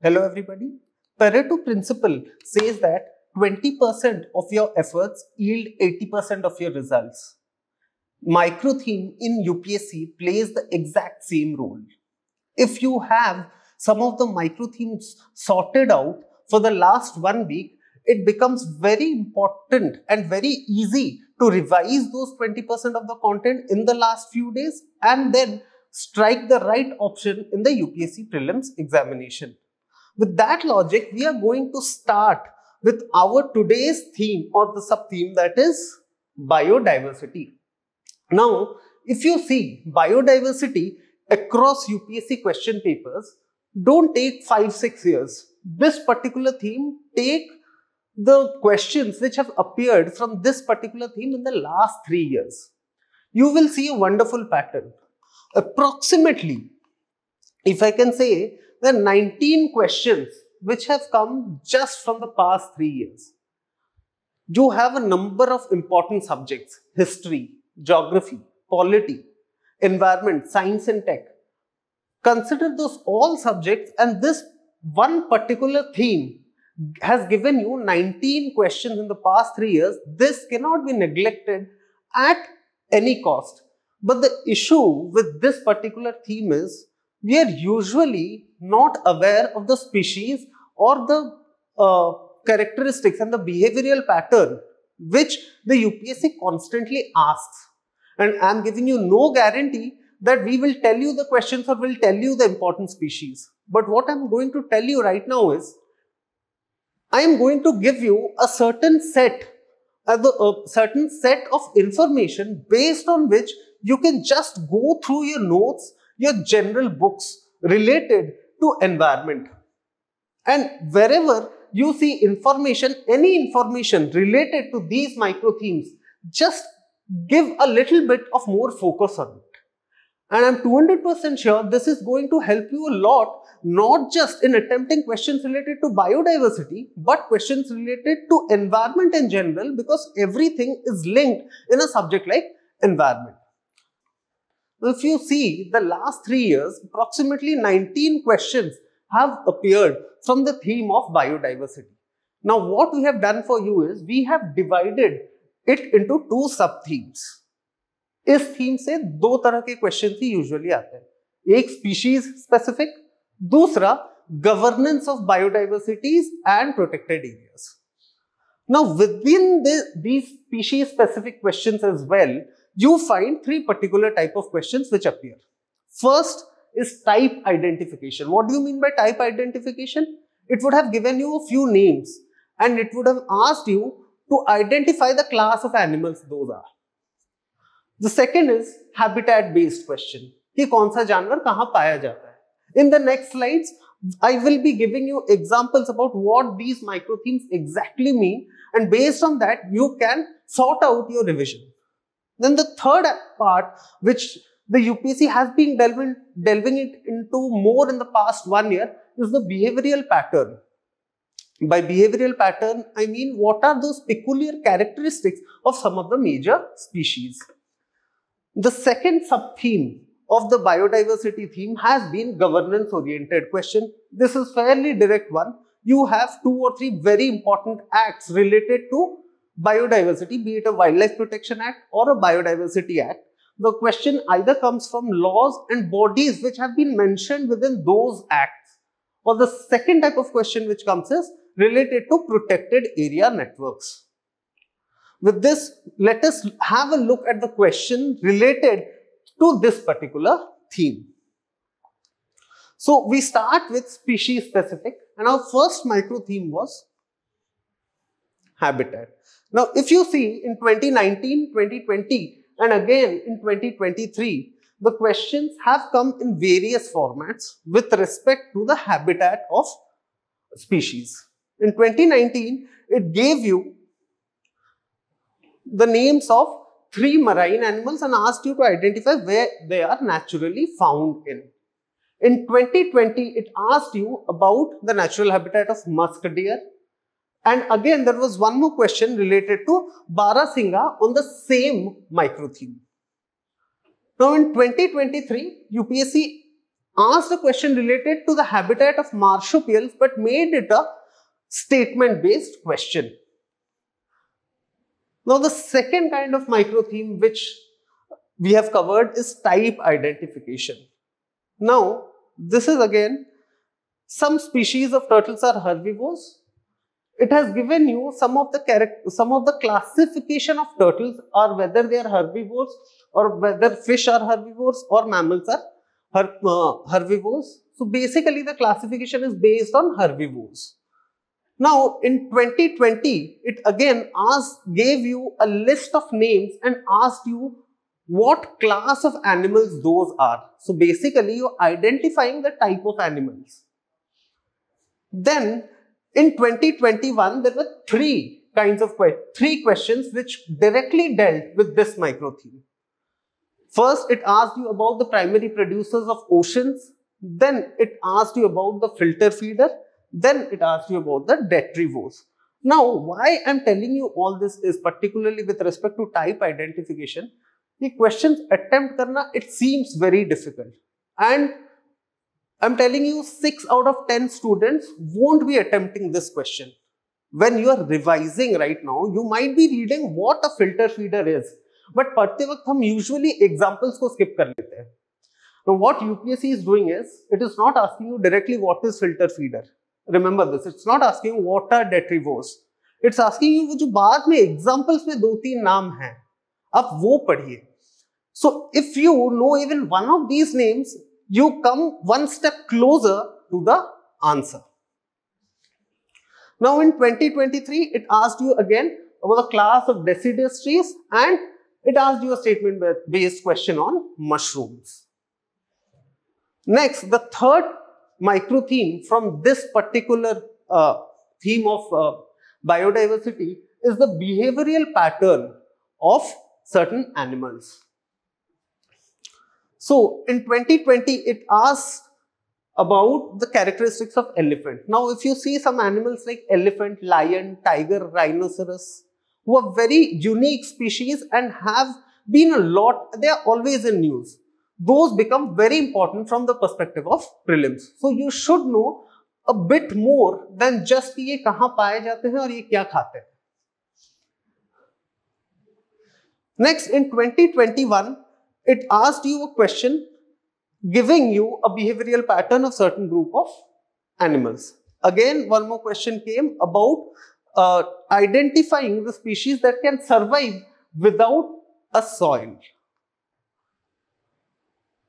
Hello everybody. Pareto Principle says that 20% of your efforts yield 80% of your results. Micro theme in UPSC plays the exact same role. If you have some of the micro themes sorted out for the last 1 week, it becomes very important and very easy to revise those 20% of the content in the last few days and then strike the right option in the UPSC prelims examination. With that logic, we are going to start with our today's theme or the sub-theme, that is biodiversity. Now, if you see biodiversity across UPSC question papers, don't take 5-6 years. This particular theme, take the questions which have appeared from this particular theme in the last 3 years. You will see a wonderful pattern. Approximately, if I can say, there are 19 questions which have come just from the past 3 years. You have a number of important subjects: history, geography, polity, environment, science and tech. Consider those all subjects, and this one particular theme has given you 19 questions in the past 3 years. This cannot be neglected at any cost. But the issue with this particular theme is we are usually not aware of the species or the characteristics and the behavioral pattern which the UPSC constantly asks. And I am giving you no guarantee that we will tell you the questions or will tell you the important species. But what I am going to tell you right now is, I am going to give you a certain set of information based on which you can just go through your notes, your general books related to environment. And wherever you see information, any information related to these micro themes, just give a little bit of more focus on it. And I'm 200% sure this is going to help you a lot, not just in attempting questions related to biodiversity, but questions related to environment in general, because everything is linked in a subject like environment. If you see the last 3 years, approximately 19 questions have appeared from the theme of biodiversity. Now, what we have done for you is we have divided it into 2 sub-themes. इस theme से 2 तरह के question ही usually आते हैं, एक species specific, दूसरा governance of biodiversities and protected areas. Now within these species specific questions as well, you find 3 particular type of questions which appear. First is type identification. What do you mean by type identification? It would have given you a few names and it would have asked you to identify the class of animals those are. The second is habitat-based question. कि कौन सा जानवर कहाँ पाया जाता है? In the next slides, I will be giving you examples about what these micro themes exactly mean, and based on that, you can sort out your revision. Then the third part, which the UPSC has been delving it into more in the past 1 year, is the behavioral pattern. By behavioral pattern, I mean what are those peculiar characteristics of some of the major species. The second sub-theme of the biodiversity theme has been governance-oriented question. This is fairly direct one. You have 2 or 3 very important acts related to biodiversity, be it a Wildlife Protection Act or a Biodiversity Act. The question either comes from laws and bodies which have been mentioned within those acts, or the second type of question which comes is related to protected area networks. With this, let us have a look at the question related to this particular theme. So, we start with species specific, and our first micro theme was habitat. Now, if you see in 2019, 2020, and again in 2023, the questions have come in various formats with respect to the habitat of species. In 2019, it gave you the names of 3 marine animals and asked you to identify where they are naturally found in. In 2020, it asked you about the natural habitat of musk deer. And again, there was one more question related to Barasingha on the same micro theme. Now, in 2023, UPSC asked a question related to the habitat of marsupials but made it a statement-based question. Now, the second kind of micro theme which we have covered is type identification. Now, this is again, some species of turtles are herbivores. It has given you some of the classification of turtles, or whether they are herbivores, or whether fish are herbivores or mammals are herbivores. So basically the classification is based on herbivores. Now in 2020, it again gave you a list of names and asked you what class of animals those are. So basically you're identifying the type of animals. Then in 2021, there were three questions which directly dealt with this micro theme. First, it asked you about the primary producers of oceans. Then it asked you about the filter feeder. Then it asked you about the detritivores. Now, why I'm telling you all this is particularly with respect to type identification. The questions attempt karna, it seems very difficult. And I'm telling you 6 out of 10 students won't be attempting this question. When you are revising right now, you might be reading what a filter feeder is. But padhte vakt hum usually examples ko skip kar lete hain. Now what UPSC is doing is, it is not asking you directly what is filter feeder. Remember this, it's not asking you what are detritivores. It's asking you jo baad mein examples mein 2-3 naam hain. Ab wo padhiye. So if you know even one of these names, you come one step closer to the answer. Now in 2023, it asked you again about the class of deciduous trees, and it asked you a statement-based question on mushrooms. Next, the third micro theme from this particular theme of biodiversity is the behavioral pattern of certain animals. So, in 2020, it asked about the characteristics of elephant. Now, if you see some animals like elephant, lion, tiger, rhinoceros, who are very unique species and have been a lot, they are always in news. Those become very important from the perspective of prelims. So, you should know a bit more than just ki ye kahan paaye jate hain aur ye kya khate hain. Next, in 2021, it asked you a question giving you a behavioral pattern of certain group of animals. Again, one more question came about identifying the species that can survive without a soil.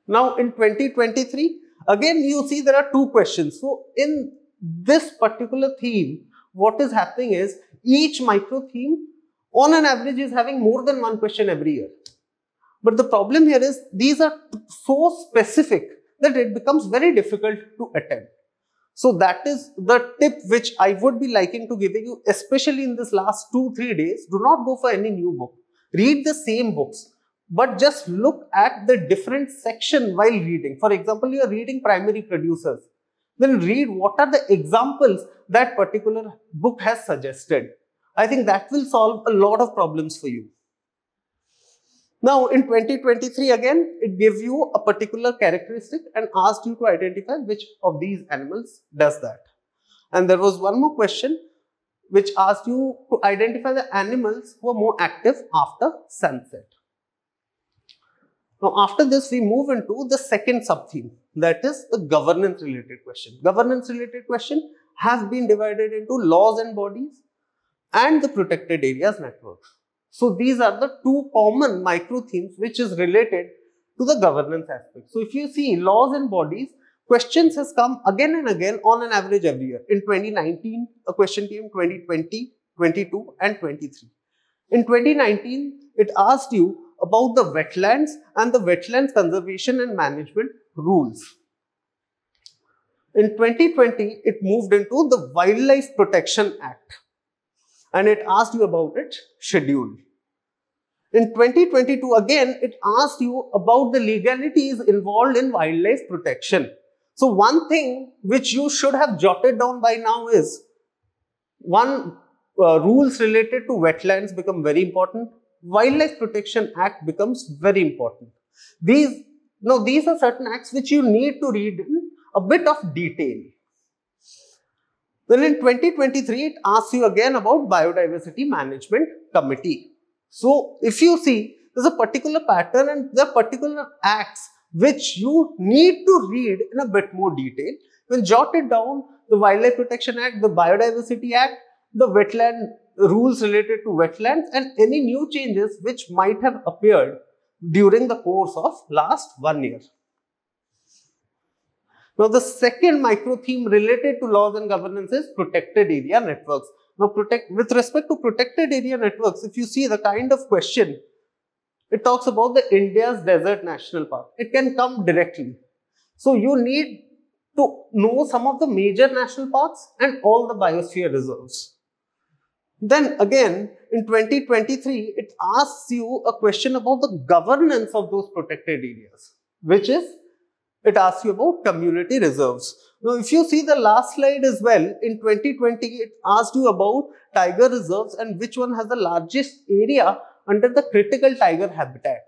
Now, in 2023, again, you see there are two questions. So, in this particular theme, what is happening is each micro theme on an average is having more than one question every year. But the problem here is these are so specific that it becomes very difficult to attempt. So that is the tip which I would be liking to give you, especially in this last 2-3 days. Do not go for any new book. Read the same books, but just look at the different section while reading. For example, you are reading primary producers. Then read what are the examples that particular book has suggested. I think that will solve a lot of problems for you. Now, in 2023, again, it gives you a particular characteristic and asked you to identify which of these animals does that. And there was one more question which asked you to identify the animals who are more active after sunset. Now, after this, we move into the second sub-theme, that is the governance-related question. Governance-related questions have been divided into laws and bodies and the protected areas networks. So these are the two common micro themes which is related to the governance aspect. So if you see laws and bodies, questions has come again and again on an average every year. In 2019, a question came, 2020, 22 and 23. In 2019, it asked you about the wetlands and the wetlands conservation and management rules. In 2020, it moved into the Wildlife Protection Act. And it asked you about its schedule. In 2022, again, it asked you about the legalities involved in wildlife protection. So one thing which you should have jotted down by now is, one, rules related to wetlands become very important. Wildlife Protection Act becomes very important. These Now, these are certain acts which you need to read in a bit of detail. Well, in 2023, it asks you again about Biodiversity Management Committee. So, if you see, there's a particular pattern and there are particular acts which you need to read in a bit more detail. When jotted down, the Wildlife Protection Act, the Biodiversity Act, the wetland rules related to wetlands and any new changes which might have appeared during the course of last 1 year. Now, the second micro theme related to laws and governance is protected area networks. Now, with respect to protected area networks, if you see the kind of question, it talks about the India's Desert National Park. It can come directly. So, you need to know some of the major national parks and all the biosphere reserves. Then again, in 2023, it asks you a question about the governance of those protected areas, which is, it asks you about community reserves. Now, if you see the last slide as well, in 2020, it asked you about tiger reserves and which one has the largest area under the critical tiger habitat.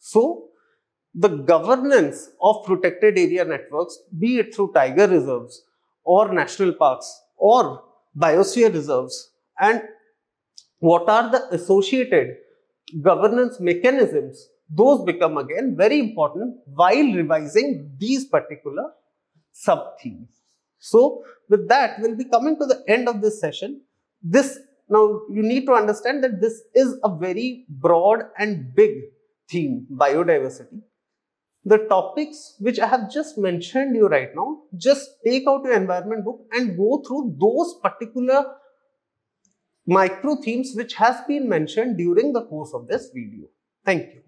So, the governance of protected area networks, be it through tiger reserves or national parks or biosphere reserves, and what are the associated governance mechanisms, those become again very important while revising these particular sub-themes. So, with that, we'll be coming to the end of this session. Now, you need to understand that this is a very broad and big theme, biodiversity. The topics which I have just mentioned you right now, just take out your environment book and go through those particular micro themes which has been mentioned during the course of this video. Thank you.